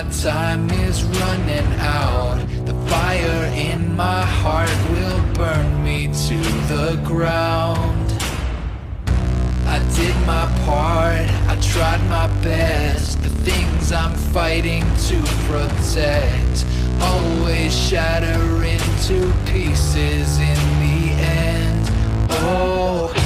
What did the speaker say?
My time is running out. The fire in my heart will burn me to the ground. I did my part, I tried my best. The things I'm fighting to protect always shatter into pieces in the end. Oh,